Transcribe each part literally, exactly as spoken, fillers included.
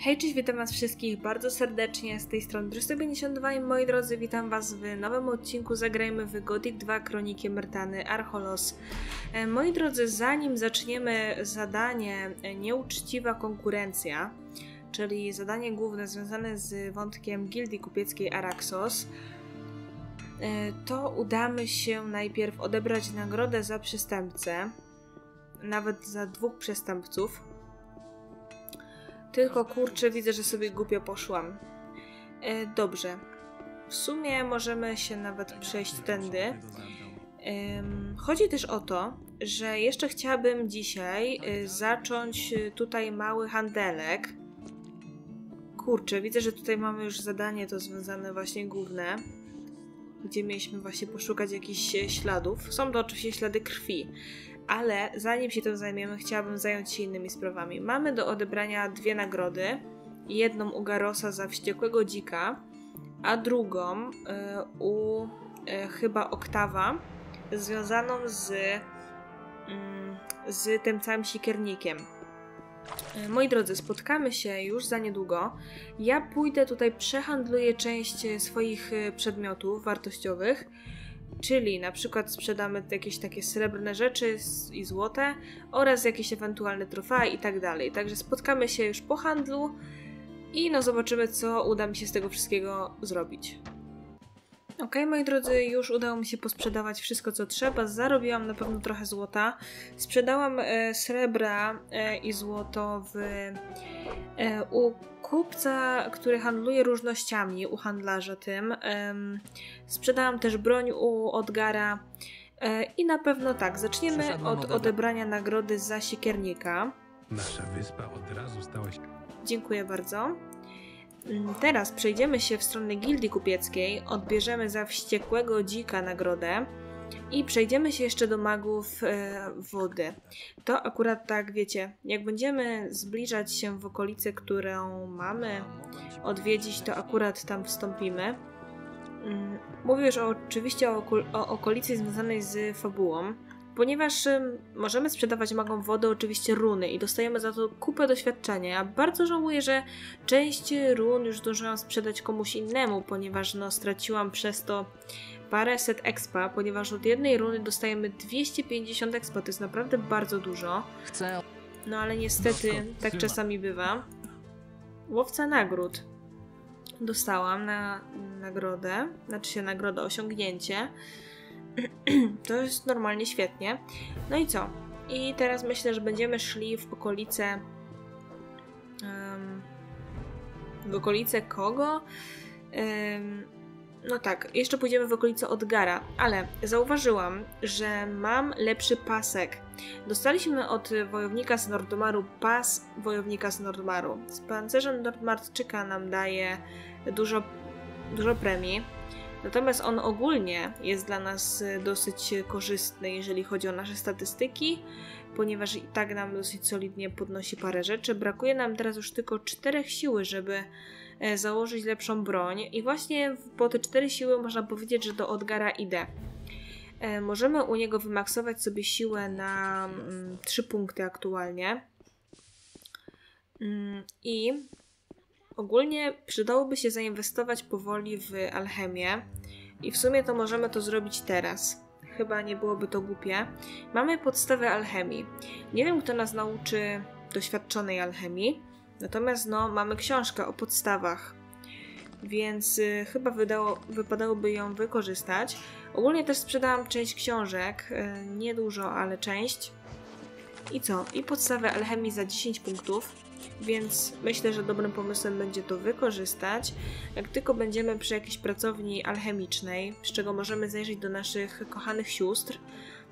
Hej, cześć, witam was wszystkich bardzo serdecznie, z tej strony Bursztynowe Wybrzeże i moi drodzy, witam was w nowym odcinku Zagrajmy w Gothic dwa Kroniki Myrtany Archolos. Moi drodzy, zanim zaczniemy zadanie Nieuczciwa Konkurencja, czyli zadanie główne związane z wątkiem Gildii Kupieckiej Araxos, to udamy się najpierw odebrać nagrodę za przestępcę, nawet za dwóch przestępców. Tylko kurczę, widzę, że sobie głupio poszłam. E, dobrze. W sumie możemy się nawet przejść tędy. E, chodzi też o to, że jeszcze chciałabym dzisiaj e, zacząć tutaj mały handelek. Kurczę, widzę, że tutaj mamy już zadanie to związane właśnie główne, gdzie mieliśmy właśnie poszukać jakichś śladów. Są to oczywiście ślady krwi. Ale zanim się tym zajmiemy, chciałabym zająć się innymi sprawami. Mamy do odebrania dwie nagrody. Jedną u Garosa za wściekłego dzika, a drugą y, u y, chyba Oktawa, związaną z, y, z tym całym sikiernikiem. Y, moi drodzy, spotkamy się już za niedługo. Ja pójdę tutaj, przehandluję część swoich przedmiotów wartościowych. Czyli na przykład sprzedamy jakieś takie srebrne rzeczy i złote oraz jakieś ewentualne trofea i tak dalej. Także spotkamy się już po handlu i no zobaczymy, co uda mi się z tego wszystkiego zrobić. Ok, moi drodzy, już udało mi się posprzedawać wszystko, co trzeba. Zarobiłam na pewno trochę złota. Sprzedałam e, srebra e, i złoto w, e, u kupca, który handluje różnościami, u handlarza tym. E, sprzedałam też broń u Odgara. E, I na pewno tak, zaczniemy od odebrania nagrody za sikiernika. Nasza wyspa od razu stała się... Dziękuję bardzo. Teraz przejdziemy się w stronę Gildii Kupieckiej, odbierzemy za wściekłego dzika nagrodę i przejdziemy się jeszcze do magów e, wody. To akurat tak, wiecie, jak będziemy zbliżać się w okolicę, którą mamy odwiedzić, to akurat tam wstąpimy. Mówię już oczywiście o, o okolicy związanej z fabułą, ponieważ y, możemy sprzedawać magom wody oczywiście runy i dostajemy za to kupę doświadczenia. Ja bardzo żałuję, że część run już zdążyłam sprzedać komuś innemu, ponieważ no, straciłam przez to paręset expa, ponieważ od jednej runy dostajemy dwieście pięćdziesiąt expa, to jest naprawdę bardzo dużo. No ale niestety tak czasami bywa. Łowca nagród. Dostałam na nagrodę, znaczy się nagroda, osiągnięcie. To jest normalnie świetnie. No i co? I teraz myślę, że będziemy szli w okolice... Um, w okolice kogo? Um, no tak, jeszcze pójdziemy w okolice Odgara, ale zauważyłam, że mam lepszy pasek. Dostaliśmy od wojownika z Nordmaru pas wojownika z Nordmaru. Z pancerzem Nordmarczyka nam daje dużo, dużo premii. Natomiast on ogólnie jest dla nas dosyć korzystny, jeżeli chodzi o nasze statystyki, ponieważ i tak nam dosyć solidnie podnosi parę rzeczy. Brakuje nam teraz już tylko czterech siły, żeby założyć lepszą broń i właśnie po te cztery siły można powiedzieć, że do Odgara idę. Możemy u niego wymaksować sobie siłę na trzy punkty aktualnie i... Ogólnie przydałoby się zainwestować powoli w alchemię i w sumie to możemy to zrobić teraz. Chyba nie byłoby to głupie. Mamy podstawę alchemii. Nie wiem, kto nas nauczy doświadczonej alchemii, natomiast no, mamy książkę o podstawach, więc y, chyba wydało, wypadałoby ją wykorzystać. Ogólnie też sprzedałam część książek, y, nie dużo, ale część. I co? I podstawę alchemii za dziesięć punktów. Więc myślę, że dobrym pomysłem będzie to wykorzystać, jak tylko będziemy przy jakiejś pracowni alchemicznej, z czego możemy zajrzeć do naszych kochanych sióstr,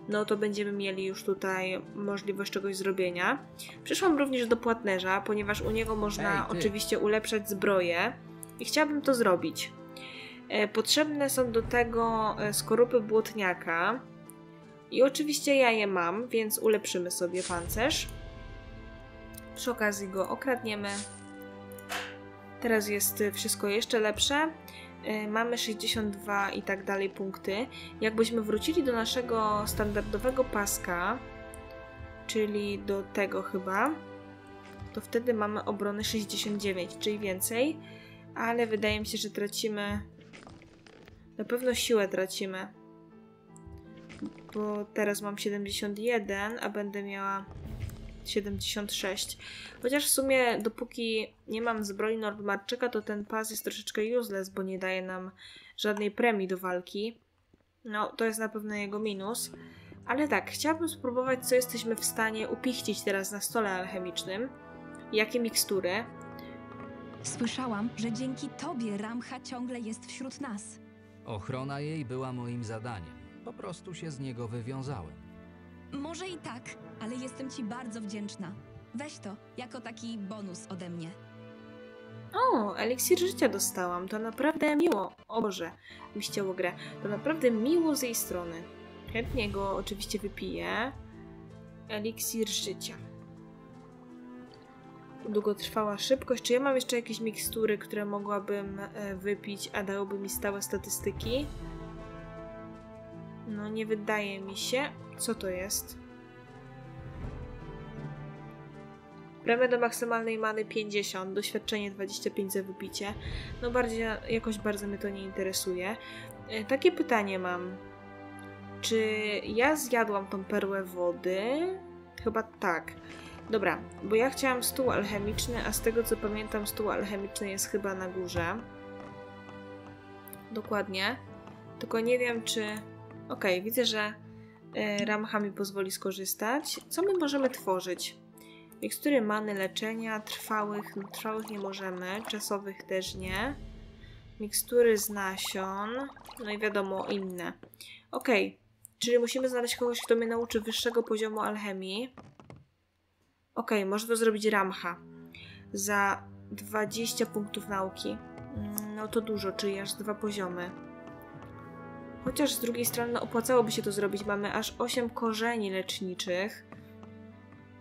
no to będziemy mieli już tutaj możliwość czegoś zrobienia. Przyszłam również do płatnerza, ponieważ u niego można Ej, oczywiście ulepszać zbroję i chciałabym to zrobić. Potrzebne są do tego skorupy błotniaka i oczywiście ja je mam, więc ulepszymy sobie pancerz. Przy okazji go okradniemy. Teraz jest wszystko jeszcze lepsze. Yy, mamy sześćdziesiąt dwa i tak dalej punkty. Jakbyśmy wrócili do naszego standardowego paska, czyli do tego chyba, to wtedy mamy obronę sześćdziesiąt dziewięć, czyli więcej, ale wydaje mi się, że tracimy... Na pewno siłę tracimy, bo teraz mam siedemdziesiąt jeden, a będę miała siedemdziesiąt sześć. Chociaż w sumie dopóki nie mam zbroi Nordmarczyka, to ten pas jest troszeczkę useless, bo nie daje nam żadnej premii do walki. No, to jest na pewno jego minus. Ale tak, chciałabym spróbować, co jesteśmy w stanie upichcić teraz na stole alchemicznym. Jakie mikstury. Słyszałam, że dzięki tobie Ramcha ciągle jest wśród nas. Ochrona jej była moim zadaniem. Po prostu się z niego wywiązałem. Może i tak, ale jestem ci bardzo wdzięczna. Weź to jako taki bonus ode mnie. O, eliksir życia dostałam. To naprawdę miło. O Boże, mi ścięło grę. To naprawdę miło z jej strony. Chętnie go oczywiście wypiję. Eliksir życia. Długotrwała szybkość. Czy ja mam jeszcze jakieś mikstury, które mogłabym wypić, a dałoby mi stałe statystyki? No nie wydaje mi się. Co to jest? Premia do maksymalnej many pięćdziesiąt, doświadczenie dwadzieścia pięć za wybicie. No bardziej, jakoś bardzo mnie to nie interesuje. Takie pytanie mam. Czy ja zjadłam tą perłę wody? Chyba tak. Dobra, bo ja chciałam stół alchemiczny, a z tego co pamiętam stół alchemiczny jest chyba na górze. Dokładnie. Tylko nie wiem czy... Okej, widzę, że Ramcha mi pozwoli skorzystać. Co my możemy tworzyć? Mikstury many leczenia, trwałych, no, trwałych nie możemy, czasowych też nie. Mikstury z nasion, no i wiadomo inne. Okej, okay. Czyli musimy znaleźć kogoś, kto mnie nauczy wyższego poziomu alchemii. Okej, okay, może to zrobić Ramcha za dwadzieścia punktów nauki. No to dużo, czyli aż dwa poziomy. Chociaż z drugiej strony no, opłacałoby się to zrobić. Mamy aż osiem korzeni leczniczych.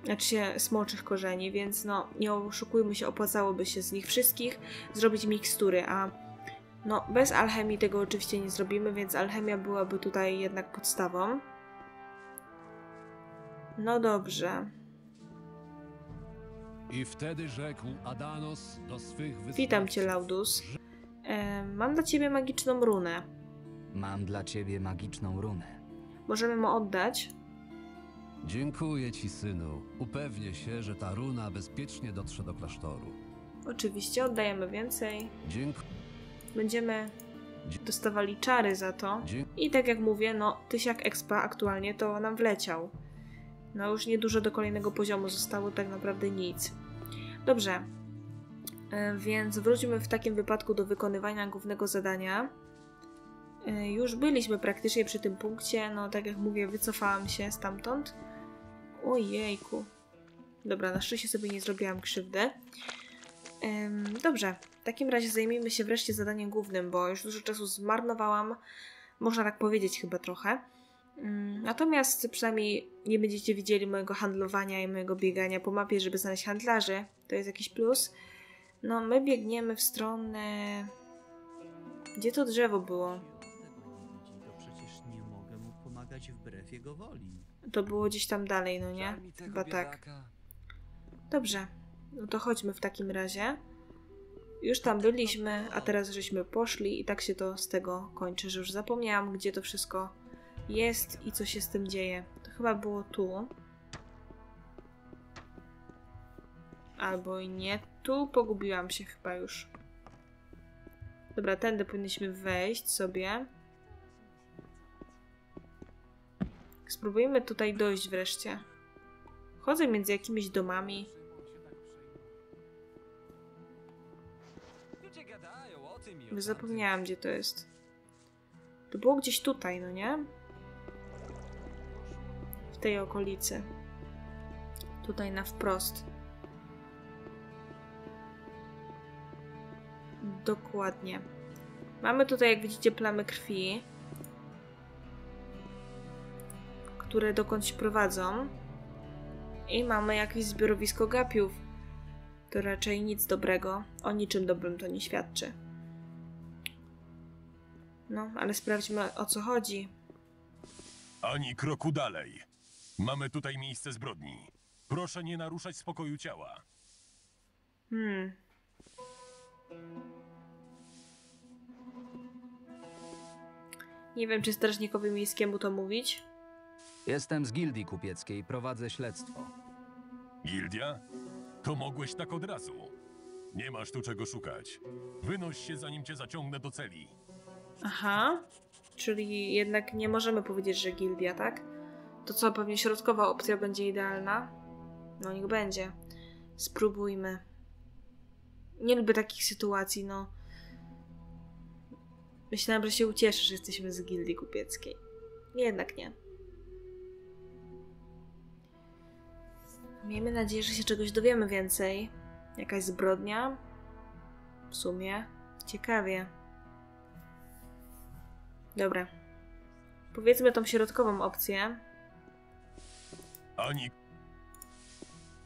Znaczy się smoczych korzeni, więc no nie oszukujmy się, opłacałoby się z nich wszystkich zrobić mikstury, a no bez alchemii tego oczywiście nie zrobimy, więc alchemia byłaby tutaj jednak podstawą. No dobrze. I wtedy rzekł Adanos do swych wysłanników. Witam cię, Laudus. E, mam dla ciebie magiczną runę. Mam dla ciebie magiczną runę. Możemy mu oddać. Dziękuję ci, synu. Upewnię się, że ta runa bezpiecznie dotrze do klasztoru. Oczywiście, oddajemy więcej. Dziękuję. Będziemy dostawali czary za to. I tak jak mówię, no tysiak expa aktualnie to nam wleciał. No już niedużo do kolejnego poziomu zostało, tak naprawdę nic. Dobrze. Więc wróćmy w takim wypadku do wykonywania głównego zadania. Już byliśmy praktycznie przy tym punkcie, no tak jak mówię, wycofałam się stamtąd. Ojejku. Dobra, na szczęście sobie nie zrobiłam krzywdy. Ym, dobrze, w takim razie zajmijmy się wreszcie zadaniem głównym, bo już dużo czasu zmarnowałam, można tak powiedzieć chyba trochę. Ym, natomiast przynajmniej nie będziecie widzieli mojego handlowania i mojego biegania po mapie, żeby znaleźć handlarzy. To jest jakiś plus. No my biegniemy w stronę... Gdzie to drzewo było? Wbrew jego woli. To było gdzieś tam dalej, no nie? Chyba tak. Dobrze, no to chodźmy w takim razie. Już tam byliśmy, a teraz żeśmy poszli i tak się to z tego kończy, że już zapomniałam, gdzie to wszystko jest i co się z tym dzieje. To chyba było tu. Albo i nie. Tu pogubiłam się chyba już. Dobra, tędy powinniśmy wejść sobie. Spróbujmy tutaj dojść wreszcie. Chodzę między jakimiś domami. Zapomniałam, gdzie to jest. To było gdzieś tutaj, no nie? W tej okolicy. Tutaj na wprost. Dokładnie. Mamy tutaj, jak widzicie, plamy krwi, które dokądś prowadzą. I mamy jakieś zbiorowisko gapiów. To raczej nic dobrego. O niczym dobrym to nie świadczy. No, ale sprawdźmy, o co chodzi. Ani kroku dalej. Mamy tutaj miejsce zbrodni. Proszę nie naruszać spokoju ciała. Hmm. Nie wiem, czy strażnikowi miejskiemu to mówić. Jestem z Gildii Kupieckiej, prowadzę śledztwo. Gildia? To mogłeś tak od razu. Nie masz tu czego szukać. Wynoś się, zanim cię zaciągnę do celi. Aha. Czyli jednak nie możemy powiedzieć, że gildia, tak? To co, pewnie środkowa opcja będzie idealna? No niech będzie. Spróbujmy. Nie lubię takich sytuacji, no. Myślałem, że się ucieszysz, że jesteśmy z Gildii Kupieckiej. Jednak nie. Miejmy nadzieję, że się czegoś dowiemy więcej. Jakaś zbrodnia? W sumie ciekawie. Dobra. Powiedzmy tą środkową opcję. Ani.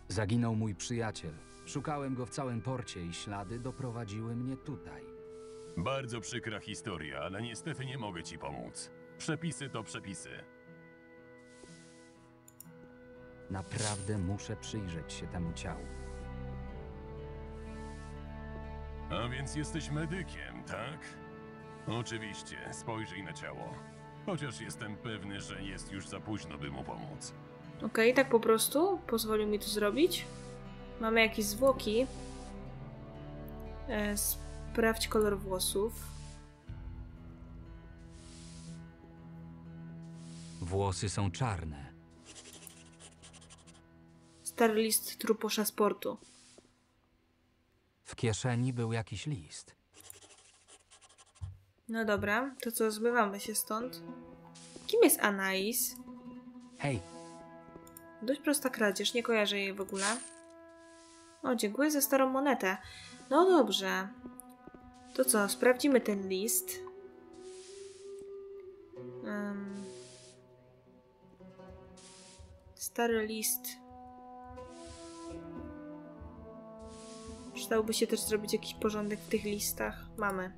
Zaginął mój przyjaciel. Szukałem go w całym porcie i ślady doprowadziły mnie tutaj. Bardzo przykra historia, ale niestety nie mogę ci pomóc. Przepisy to przepisy. Naprawdę muszę przyjrzeć się temu ciału. A więc jesteś medykiem, tak? Oczywiście, spojrzyj na ciało. Chociaż jestem pewny, że jest już za późno, by mu pomóc. Okej, tak po prostu? Pozwolił mi to zrobić? Mamy jakieś zwłoki. E, sprawdź kolor włosów. Włosy są czarne. Stary list truposza z portu. W kieszeni był jakiś list. No dobra, to co, zmywamy się stąd. Kim jest Anais? Hej. Dość prosta kradzież, nie kojarzę jej w ogóle. O, dziękuję za starą monetę. No dobrze. To co, sprawdzimy ten list. Um. Stary list. Przydałoby się też zrobić jakiś porządek w tych listach. Mamy.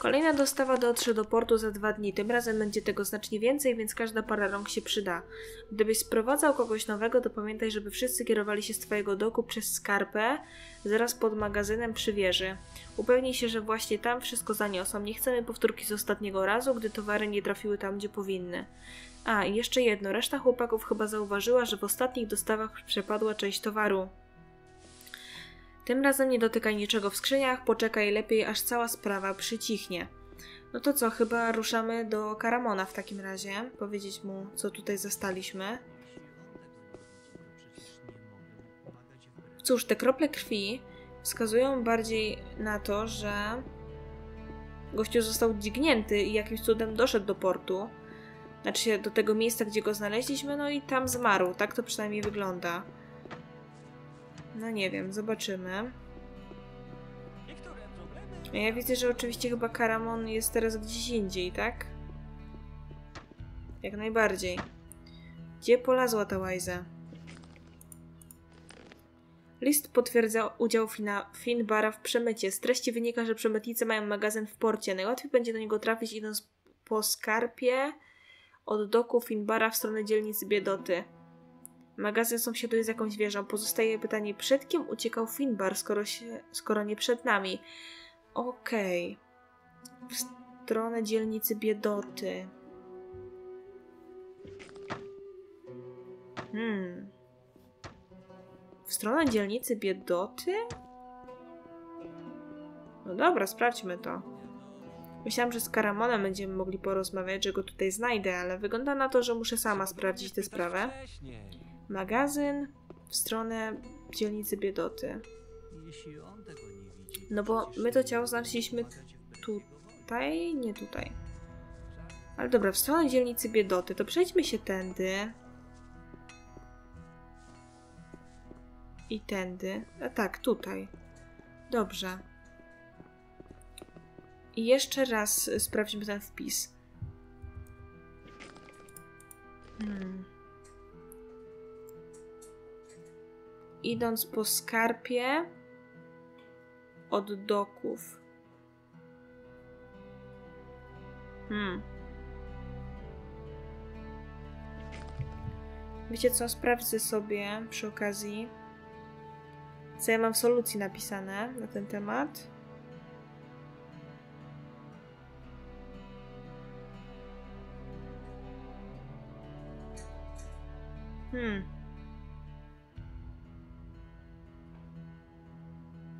Kolejna dostawa dotrze do portu za dwa dni. Tym razem będzie tego znacznie więcej, więc każda para rąk się przyda. Gdybyś sprowadzał kogoś nowego, to pamiętaj, żeby wszyscy kierowali się z twojego doku przez skarpę, zaraz pod magazynem przy wieży. Upewnij się, że właśnie tam wszystko zaniosą. Nie chcemy powtórki z ostatniego razu, gdy towary nie trafiły tam, gdzie powinny. A, i jeszcze jedno. Reszta chłopaków chyba zauważyła, że w ostatnich dostawach przepadła część towaru. Tym razem nie dotykaj niczego w skrzyniach, poczekaj lepiej, aż cała sprawa przycichnie. No to co, chyba ruszamy do Caramona w takim razie. Powiedzieć mu, co tutaj zastaliśmy. Cóż, te krople krwi wskazują bardziej na to, że gościu został dźgnięty i jakimś cudem doszedł do portu. Znaczy się do tego miejsca, gdzie go znaleźliśmy, no i tam zmarł. Tak to przynajmniej wygląda. No nie wiem, zobaczymy. Ja widzę, że oczywiście chyba Caramon jest teraz gdzieś indziej, tak? Jak najbardziej. Gdzie polazła ta łajza? List potwierdza udział Fina, Finbara w przemycie. Z treści wynika, że przemytnicy mają magazyn w porcie. Najłatwiej będzie do niego trafić, idąc po skarpie od doku Finbara w stronę dzielnicy Biedoty. Magazyn sąsiaduje z jakąś wieżą. Pozostaje pytanie, przed kim uciekał Finbar, skoro, się, skoro nie przed nami? Okej. Okay. W stronę dzielnicy Biedoty. Hmm. W stronę dzielnicy Biedoty? No dobra, sprawdźmy to. Myślałam, że z Caramonem będziemy mogli porozmawiać, że go tutaj znajdę, ale wygląda na to, że muszę sama sprawdzić tę sprawę. Magazyn w stronę dzielnicy Biedoty. No bo my to ciało znaleźliśmy tutaj, nie tutaj. Ale dobra, w stronę dzielnicy Biedoty, to przejdźmy się tędy. I tędy. A tak, tutaj. Dobrze. I jeszcze raz sprawdźmy ten wpis. Hmm. Idąc po skarpie od doków. Hmm. Wiecie co? Sprawdzę sobie przy okazji. co ja mam w solucji napisane na ten temat. Hmm.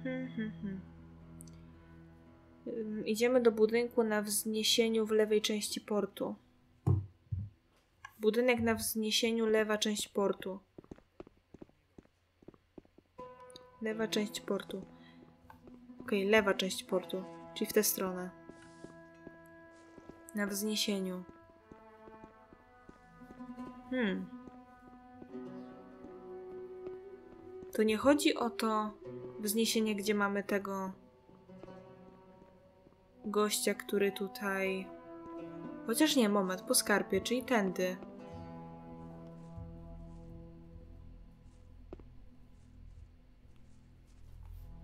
Hmm, hmm, hmm. Um, idziemy do budynku na wzniesieniu w lewej części portu. Budynek na wzniesieniu, lewa część portu. Lewa część portu. Okej, okay, lewa część portu. Czyli w tę stronę. Na wzniesieniu. Hmm. To nie chodzi o to wzniesienie, gdzie mamy tego gościa, który tutaj... Chociaż nie, moment, po skarpie, czyli tędy.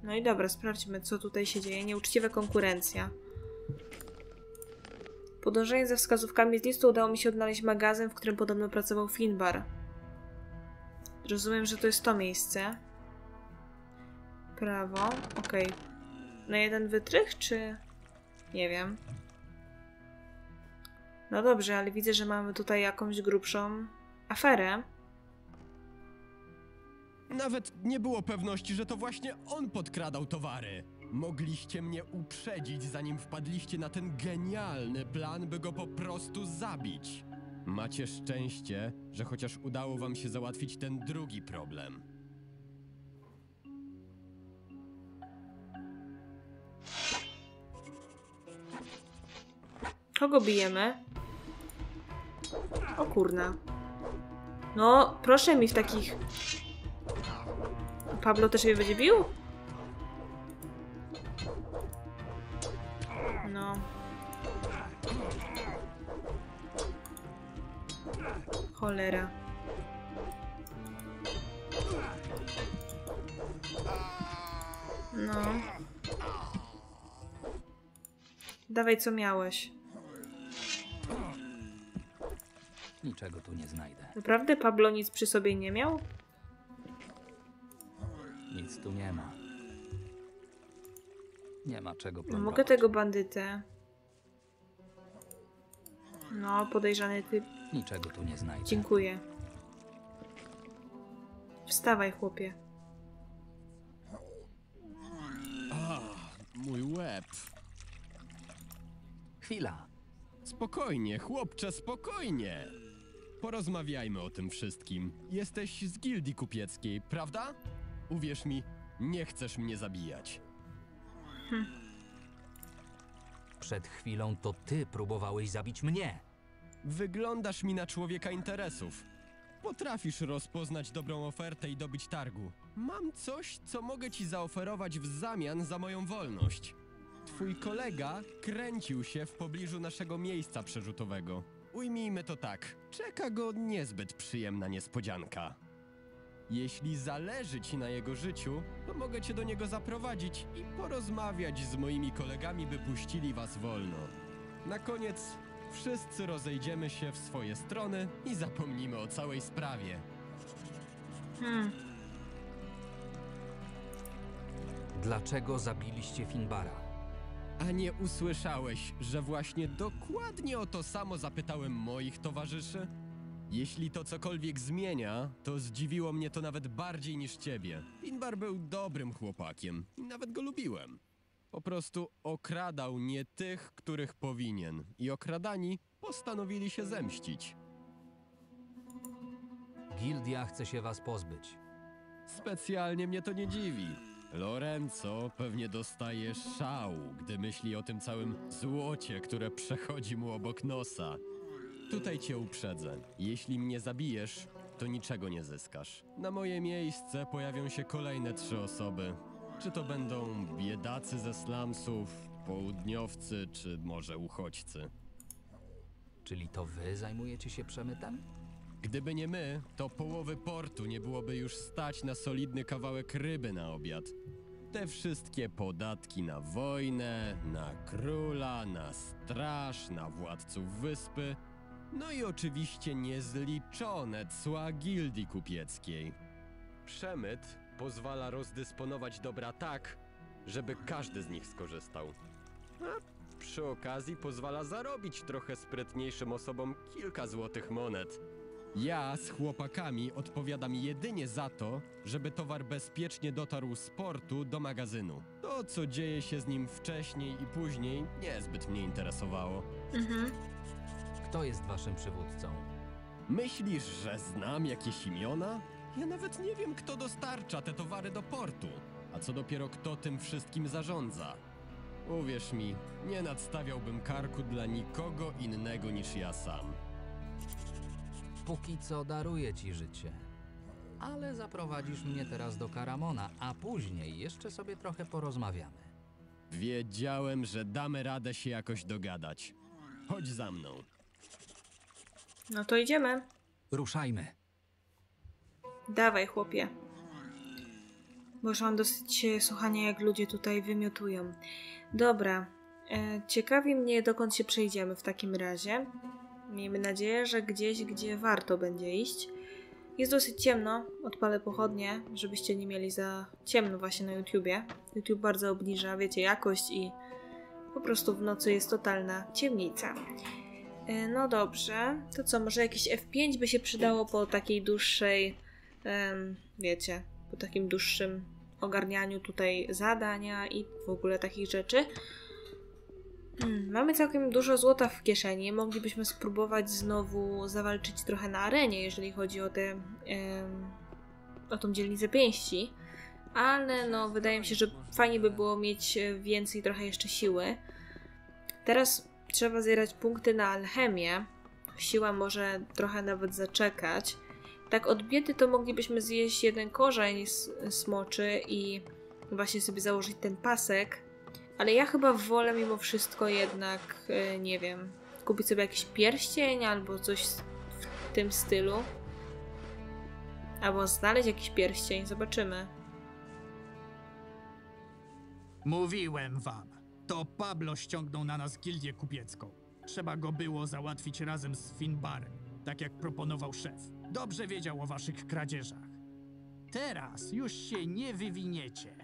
No i dobra, sprawdźmy, co tutaj się dzieje. Nieuczciwa konkurencja. Podążając za wskazówkami z listu udało mi się odnaleźć magazyn, w którym podobno pracował Finbar. Rozumiem, że to jest to miejsce. Prawo, okej. Okay. Na jeden wytrych, czy... nie wiem. No dobrze, ale widzę, że mamy tutaj jakąś grubszą aferę. Nawet nie było pewności, że to właśnie on podkradał towary. Mogliście mnie uprzedzić, zanim wpadliście na ten genialny plan, by go po prostu zabić. Macie szczęście, że chociaż udało wam się załatwić ten drugi problem. Kogo bijemy? O kurna. No, proszę mi w takich... Pablo też mnie będzie bił? No. Cholera. No. Dawaj, co miałeś. Niczego tu nie znajdę. Naprawdę Pablo nic przy sobie nie miał? Nic tu nie ma. Nie ma czego plądrować. Mogę tego bandytę. No, podejrzany typ. Niczego tu nie znajdę. Dziękuję. Wstawaj, chłopie. A, mój łeb. Chwila. Spokojnie, chłopcze, spokojnie. Porozmawiajmy o tym wszystkim. Jesteś z Gildii Kupieckiej, prawda? Uwierz mi, nie chcesz mnie zabijać. Hm. Przed chwilą to ty próbowałeś zabić mnie. Wyglądasz mi na człowieka interesów. Potrafisz rozpoznać dobrą ofertę i dobyć targu. Mam coś, co mogę ci zaoferować w zamian za moją wolność. Twój kolega kręcił się w pobliżu naszego miejsca przerzutowego. Ujmijmy to tak. Czeka go niezbyt przyjemna niespodzianka. Jeśli zależy ci na jego życiu, to mogę cię do niego zaprowadzić i porozmawiać z moimi kolegami, by puścili was wolno. Na koniec wszyscy rozejdziemy się w swoje strony i zapomnimy o całej sprawie. Hmm. Dlaczego zabiliście Finbara? A nie usłyszałeś, że właśnie dokładnie o to samo zapytałem moich towarzyszy? Jeśli to cokolwiek zmienia, to zdziwiło mnie to nawet bardziej niż ciebie. Finbar był dobrym chłopakiem i nawet go lubiłem. Po prostu okradał nie tych, których powinien i okradani postanowili się zemścić. Gildia chce się was pozbyć. Specjalnie mnie to nie dziwi. Lorenzo pewnie dostaje szału, gdy myśli o tym całym złocie, które przechodzi mu obok nosa. Tutaj cię uprzedzę. Jeśli mnie zabijesz, to niczego nie zyskasz. Na moje miejsce pojawią się kolejne trzy osoby. Czy to będą biedacy ze slumsów, południowcy, czy może uchodźcy. Czyli to wy zajmujecie się przemytem? Gdyby nie my, to połowy portu nie byłoby już stać na solidny kawałek ryby na obiad. Te wszystkie podatki na wojnę, na króla, na straż, na władców wyspy, no i oczywiście niezliczone cła Gildii Kupieckiej. Przemyt pozwala rozdysponować dobra tak, żeby każdy z nich skorzystał. A przy okazji pozwala zarobić trochę sprytniejszym osobom kilka złotych monet. Ja z chłopakami odpowiadam jedynie za to, żeby towar bezpiecznie dotarł z portu do magazynu. To, co dzieje się z nim wcześniej i później, niezbyt mnie interesowało. Mhm. Kto jest waszym przywódcą? Myślisz, że znam jakieś imiona? Ja nawet nie wiem, kto dostarcza te towary do portu, a co dopiero kto tym wszystkim zarządza. Uwierz mi, nie nadstawiałbym karku dla nikogo innego niż ja sam. Póki co daruję ci życie, ale zaprowadzisz mnie teraz do Caramona, a później jeszcze sobie trochę porozmawiamy. Wiedziałem, że damy radę się jakoś dogadać. Chodź za mną. No to idziemy. Ruszajmy. Dawaj, chłopie. Bo już mam dosyć słuchania, jak ludzie tutaj wymiotują. Dobra. Ciekawi mnie, dokąd się przejdziemy w takim razie. Miejmy nadzieję, że gdzieś, gdzie warto będzie iść. Jest dosyć ciemno. Odpalę pochodnie, żebyście nie mieli za ciemno właśnie na YouTubie. YouTube bardzo obniża, wiecie, jakość i po prostu w nocy jest totalna ciemnica. No dobrze. To co, może jakieś F pięć by się przydało po takiej dłuższej, wiecie, po takim dłuższym ogarnianiu tutaj zadania i w ogóle takich rzeczy. Hmm, mamy całkiem dużo złota w kieszeni. Moglibyśmy spróbować znowu zawalczyć trochę na arenie, jeżeli chodzi o te, em, o tą dzielnicę pięści. Ale no, wydaje mi się, że fajnie by było mieć więcej trochę jeszcze siły. Teraz trzeba zbierać punkty na alchemię. Siła może trochę nawet zaczekać. Tak od biedy to moglibyśmy zjeść jeden korzeń smoczy i właśnie sobie założyć ten pasek. Ale ja chyba wolę mimo wszystko jednak, nie wiem, kupić sobie jakiś pierścień albo coś w tym stylu. Albo znaleźć jakiś pierścień, zobaczymy. Mówiłem wam, to Pablo ściągnął na nas Gildię Kupiecką. Trzeba go było załatwić razem z Finbarem, tak jak proponował szef. Dobrze wiedział o waszych kradzieżach. Teraz już się nie wywiniecie.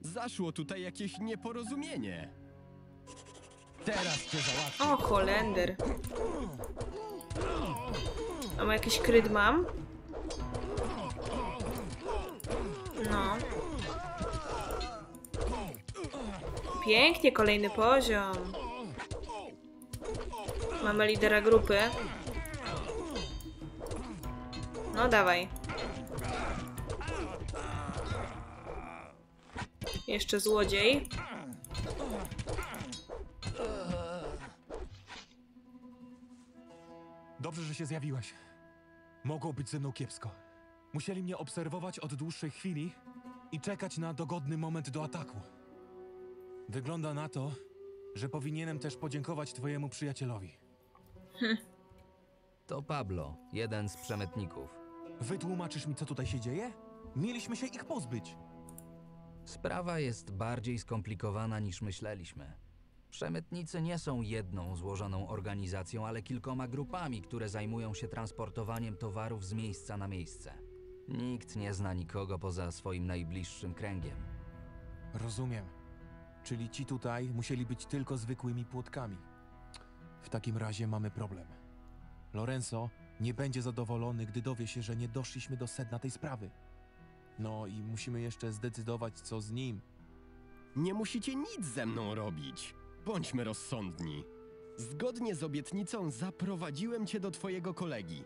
Zaszło tutaj jakieś nieporozumienie. Teraz cię załatwię. O, Holender. A ma jakiś kryd mam? No. Pięknie, kolejny poziom. Mamy lidera grupy. No dawaj. Jeszcze złodziej. Dobrze, że się zjawiłaś. Mogło być ze mną kiepsko. Musieli mnie obserwować od dłuższej chwili i czekać na dogodny moment do ataku. Wygląda na to, że powinienem też podziękować twojemu przyjacielowi. Hm. To Pablo, jeden z przemytników. Wytłumaczysz mi, co tutaj się dzieje? Mieliśmy się ich pozbyć. Sprawa jest bardziej skomplikowana niż myśleliśmy. Przemytnicy nie są jedną złożoną organizacją, ale kilkoma grupami, które zajmują się transportowaniem towarów z miejsca na miejsce. Nikt nie zna nikogo poza swoim najbliższym kręgiem. Rozumiem. Czyli ci tutaj musieli być tylko zwykłymi płotkami. W takim razie mamy problem. Lorenzo nie będzie zadowolony, gdy dowie się, że nie doszliśmy do sedna tej sprawy. No i musimy jeszcze zdecydować, co z nim. Nie musicie nic ze mną robić. Bądźmy rozsądni. Zgodnie z obietnicą zaprowadziłem cię do twojego kolegi.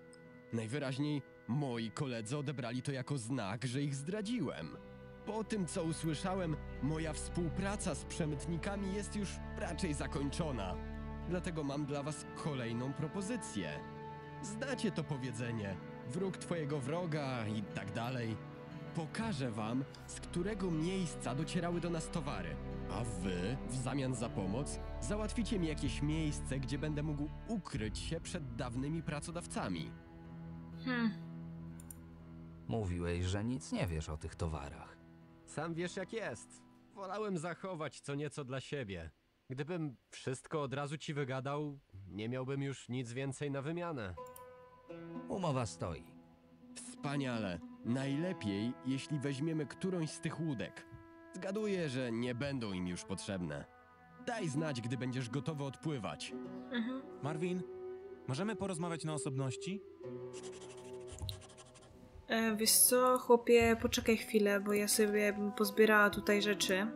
Najwyraźniej moi koledzy odebrali to jako znak, że ich zdradziłem. Po tym, co usłyszałem, moja współpraca z przemytnikami jest już raczej zakończona. Dlatego mam dla was kolejną propozycję. Znacie to powiedzenie. Wróg twojego wroga i tak dalej. Pokażę wam, z którego miejsca docierały do nas towary, a wy, w zamian za pomoc, załatwicie mi jakieś miejsce, gdzie będę mógł ukryć się przed dawnymi pracodawcami. Hmm. Mówiłeś, że nic nie wiesz o tych towarach. Sam wiesz, jak jest. Wolałem zachować co nieco dla siebie. Gdybym wszystko od razu ci wygadał, nie miałbym już nic więcej na wymianę. Umowa stoi. Wspaniale. Najlepiej, jeśli weźmiemy którąś z tych łódek. Zgaduję, że nie będą im już potrzebne. Daj znać, gdy będziesz gotowy odpływać. Mhm. Marvin, możemy porozmawiać na osobności? E, wiesz co, chłopie, poczekaj chwilę, bo ja sobie pozbierała tutaj rzeczy.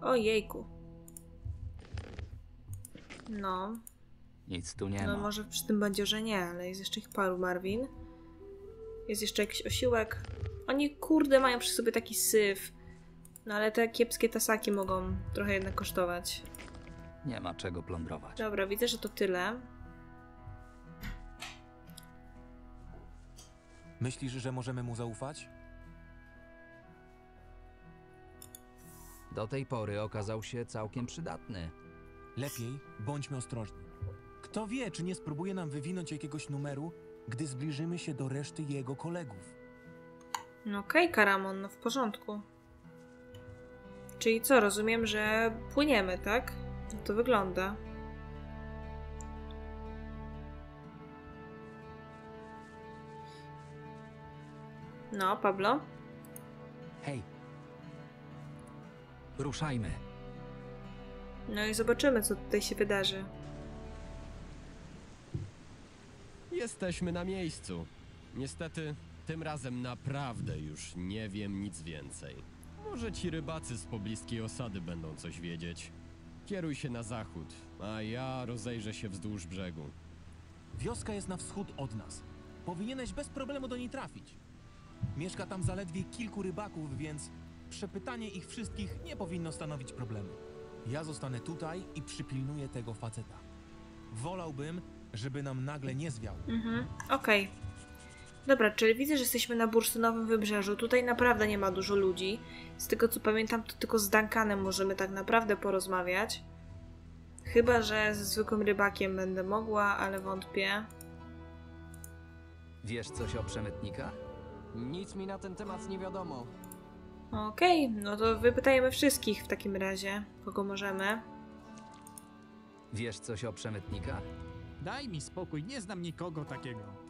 Ojejku. No. Nic tu nie ma. No może przy tym będzie, że nie, ale jest jeszcze ich paru, Marvin. Jest jeszcze jakiś osiłek. Oni, kurde, mają przy sobie taki syf. No ale te kiepskie tasaki mogą trochę jednak kosztować. Nie ma czego plądrować. Dobra, widzę, że to tyle. Myślisz, że możemy mu zaufać? Do tej pory okazał się całkiem przydatny. Lepiej bądźmy ostrożni. Kto wie, czy nie spróbuje nam wywinąć jakiegoś numeru, gdy zbliżymy się do reszty jego kolegów. No okej, okay, Caramon, no w porządku. Czyli co, rozumiem, że płyniemy, tak? Jak to wygląda. No, Pablo? Hej. Ruszajmy. No i zobaczymy, co tutaj się wydarzy. Jesteśmy na miejscu. Niestety, tym razem naprawdę już nie wiem nic więcej. Może ci rybacy z pobliskiej osady będą coś wiedzieć. Kieruj się na zachód, a ja rozejrzę się wzdłuż brzegu. Wioska jest na wschód od nas. Powinieneś bez problemu do niej trafić. Mieszka tam zaledwie kilku rybaków, więc przepytanie ich wszystkich nie powinno stanowić problemu. Ja zostanę tutaj i przypilnuję tego faceta. Wolałbym, żeby nam nagle nie zwiał. Mhm, okej. Okay. Dobra, czyli widzę, że jesteśmy na Bursztynowym Wybrzeżu. Tutaj naprawdę nie ma dużo ludzi. Z tego co pamiętam, to tylko z Duncanem możemy tak naprawdę porozmawiać. Chyba że ze zwykłym rybakiem będę mogła, ale wątpię. Wiesz coś o przemytnikach? Nic mi na ten temat nie wiadomo. Okej, okay, no to wypytajemy wszystkich w takim razie, kogo możemy. Wiesz coś o przemytnikach? Daj mi spokój, nie znam nikogo takiego.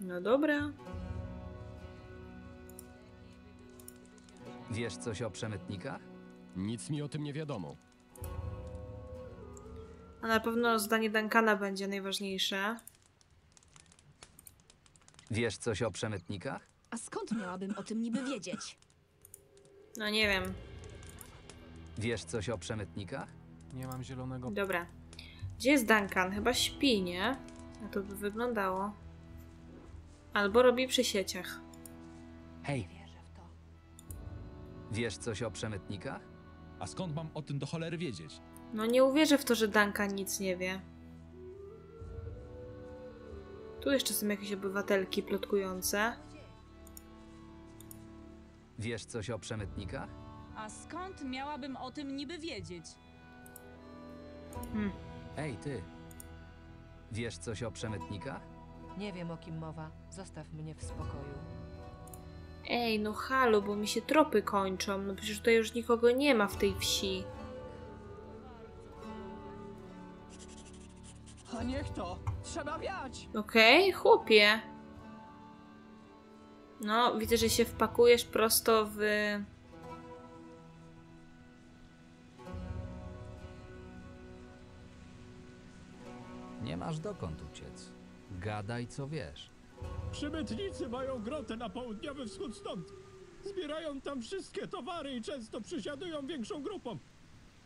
No dobra. Wiesz coś o przemytnikach? Nic mi o tym nie wiadomo. A na pewno zdanie Duncana będzie najważniejsze. Wiesz coś o przemytnikach? A skąd miałabym o tym niby wiedzieć? No nie wiem. Wiesz coś o przemytnikach? Nie mam zielonego... Dobra. Gdzie jest Duncan? Chyba śpi, nie? A to by wyglądało. Albo robi przy sieciach. Hej. Wiesz coś o przemytnikach? A skąd mam o tym do cholery wiedzieć? No nie uwierzę w to, że Duncan nic nie wie. Tu jeszcze są jakieś obywatelki plotkujące. Wiesz coś o przemytnikach? A skąd miałabym o tym niby wiedzieć? Hmm. Ej, ty. Wiesz coś o przemytnikach? Nie wiem, o kim mowa. Zostaw mnie w spokoju. Ej, no halo, bo mi się tropy kończą. No przecież tutaj już nikogo nie ma w tej wsi. A niech to! Trzeba wiać! Okej, okay, chłopie. No, widzę, że się wpakujesz prosto w... Nie masz dokąd uciec. Gadaj, co wiesz. Przemytnicy mają grotę na południowy wschód stąd. Zbierają tam wszystkie towary i często przysiadują większą grupą.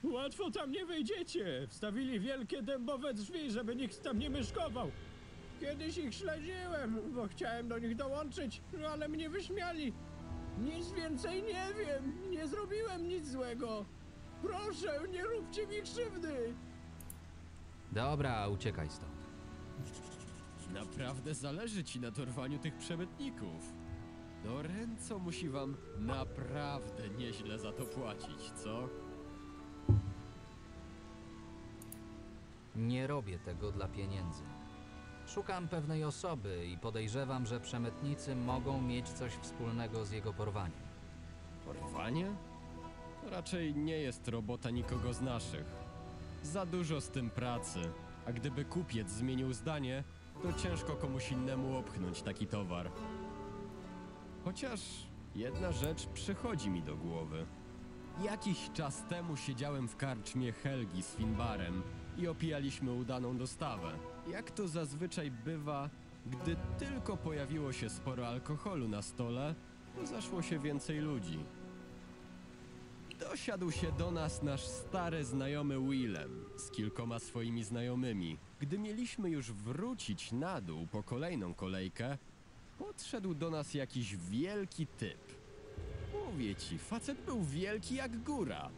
Łatwo tam nie wyjdziecie. Wstawili wielkie dębowe drzwi, żeby nikt tam nie myszkował. Kiedyś ich śledziłem, bo chciałem do nich dołączyć, no ale mnie wyśmiali. Nic więcej nie wiem. Nie zrobiłem nic złego. Proszę, nie róbcie mi krzywdy. Dobra, uciekaj stąd. Naprawdę zależy ci na dorwaniu tych przemytników. Lorenzo musi wam naprawdę nieźle za to płacić, co? Nie robię tego dla pieniędzy. Szukam pewnej osoby i podejrzewam, że przemytnicy mogą mieć coś wspólnego z jego porwaniem. Porwanie? To raczej nie jest robota nikogo z naszych. Za dużo z tym pracy. A gdyby kupiec zmienił zdanie, No ciężko komuś innemu opchnąć taki towar. Chociaż jedna rzecz przychodzi mi do głowy. Jakiś czas temu siedziałem w karczmie Helgi z Finbarem i opijaliśmy udaną dostawę. Jak to zazwyczaj bywa, gdy tylko pojawiło się sporo alkoholu na stole, zaszło się więcej ludzi. Dosiadł się do nas nasz stary znajomy Willem z kilkoma swoimi znajomymi. Gdy mieliśmy już wrócić na dół po kolejną kolejkę, podszedł do nas jakiś wielki typ. Mówię ci, facet był wielki jak góra.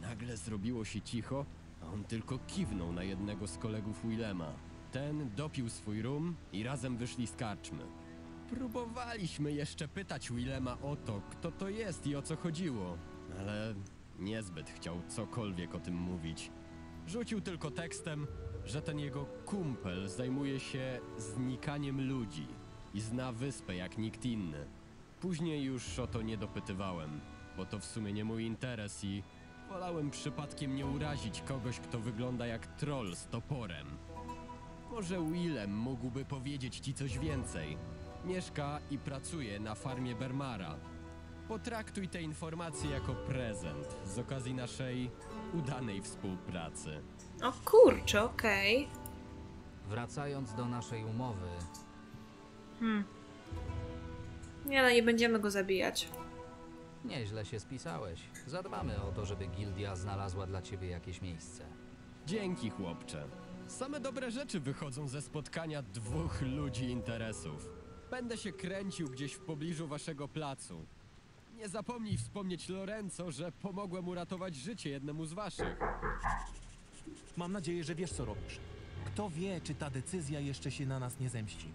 Nagle zrobiło się cicho, a on tylko kiwnął na jednego z kolegów Willema. Ten dopił swój rum i razem wyszli z karczmy. Próbowaliśmy jeszcze pytać Willema o to, kto to jest i o co chodziło, ale niezbyt chciał cokolwiek o tym mówić. Rzucił tylko tekstem, że ten jego kumpel zajmuje się znikaniem ludzi i zna wyspę jak nikt inny. Później już o to nie dopytywałem, bo to w sumie nie mój interes i wolałem przypadkiem nie urazić kogoś, kto wygląda jak troll z toporem. Może Willem mógłby powiedzieć ci coś więcej. Mieszka i pracuje na farmie Bermara. Potraktuj te informacje jako prezent z okazji naszej udanej współpracy. O kurczę, okej. Okay. Wracając do naszej umowy... Hmm. Nie, no nie będziemy go zabijać. Nieźle się spisałeś. Zadbamy o to, żeby gildia znalazła dla ciebie jakieś miejsce. Dzięki, chłopcze. Same dobre rzeczy wychodzą ze spotkania dwóch ludzi interesów. Będę się kręcił gdzieś w pobliżu waszego placu. Nie zapomnij wspomnieć Lorenzo, że pomogłem uratować życie jednemu z waszych. Mam nadzieję, że wiesz, co robisz. Kto wie, czy ta decyzja jeszcze się na nas nie zemści.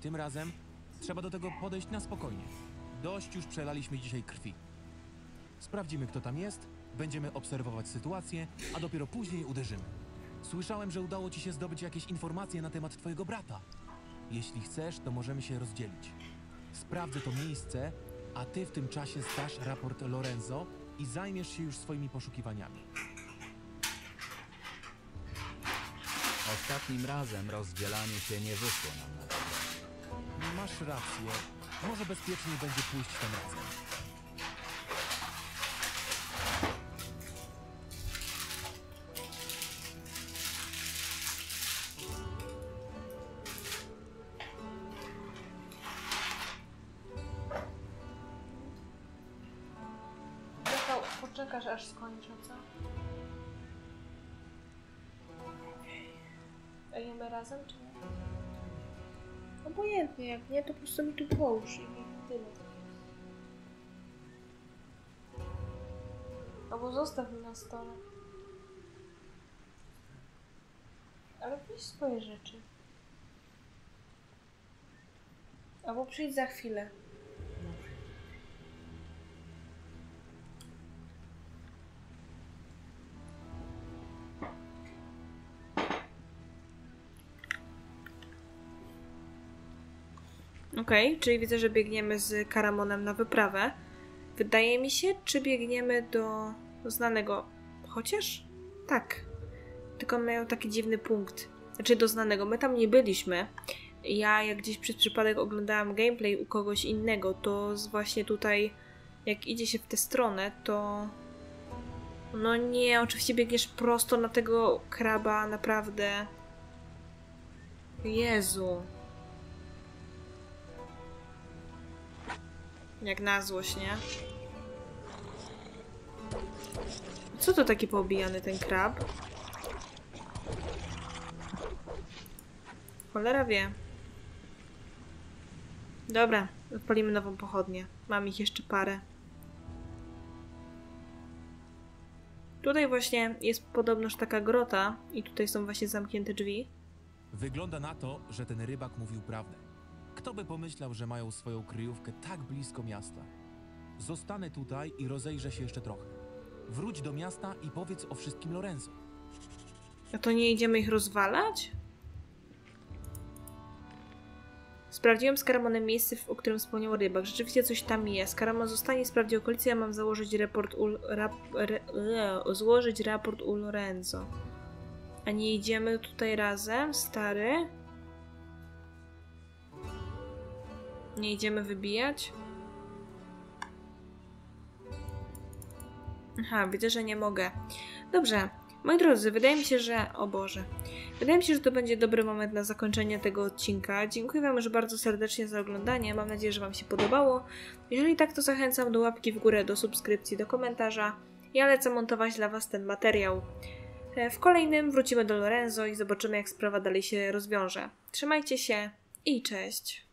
Tym razem trzeba do tego podejść na spokojnie. Dość już przelaliśmy dzisiaj krwi. Sprawdzimy, kto tam jest, będziemy obserwować sytuację, a dopiero później uderzymy. Słyszałem, że udało ci się zdobyć jakieś informacje na temat twojego brata. Jeśli chcesz, to możemy się rozdzielić. Sprawdzę to miejsce, a ty w tym czasie zdasz raport Lorenzo i zajmiesz się już swoimi poszukiwaniami. Ostatnim razem rozdzielanie się nie wyszło nam na dobre. Masz rację. Może bezpieczniej będzie pójść tym razem. Poczekasz, aż skończę, co? A jemy razem, czy nie? Obojętnie, jak nie, to po prostu mi tu połóż i tyle. Albo zostaw mi na stole. Ale weź swoje rzeczy. Albo przyjdź za chwilę. Okej, okay, czyli widzę, że biegniemy z Caramonem na wyprawę. Wydaje mi się, czy biegniemy do znanego... Chociaż? Tak. Tylko mają taki dziwny punkt. Znaczy do znanego. My tam nie byliśmy. Ja jak gdzieś przez przypadek oglądałam gameplay u kogoś innego, to właśnie tutaj, jak idzie się w tę stronę, to... No nie, oczywiście biegniesz prosto na tego kraba, naprawdę. Jezu. Jak na złość, nie? Co to taki poobijany ten krab? Cholera wie. Dobra, odpalimy nową pochodnię. Mam ich jeszcze parę. Tutaj właśnie jest podobnoż taka grota i tutaj są właśnie zamknięte drzwi. Wygląda na to, że ten rybak mówił prawdę. Kto by pomyślał, że mają swoją kryjówkę tak blisko miasta? Zostanę tutaj i rozejrzę się jeszcze trochę. Wróć do miasta i powiedz o wszystkim Lorenzo. A to nie idziemy ich rozwalać? Sprawdziłem z Caramonem miejsce, o którym wspomniał rybak. Rzeczywiście coś tam jest. Caramon zostanie i sprawdzi okolice, ja mam założyć raport u... Rap, re, e, złożyć raport u Lorenzo. A nie idziemy tutaj razem, stary? Nie idziemy wybijać? Aha, widzę, że nie mogę. Dobrze. Moi drodzy, wydaje mi się, że... O Boże. Wydaje mi się, że to będzie dobry moment na zakończenie tego odcinka. Dziękuję Wam już bardzo serdecznie za oglądanie. Mam nadzieję, że Wam się podobało. Jeżeli tak, to zachęcam do łapki w górę, do subskrypcji, do komentarza. Ja lecę montować dla Was ten materiał. W kolejnym wrócimy do Lorenzo i zobaczymy, jak sprawa dalej się rozwiąże. Trzymajcie się i cześć!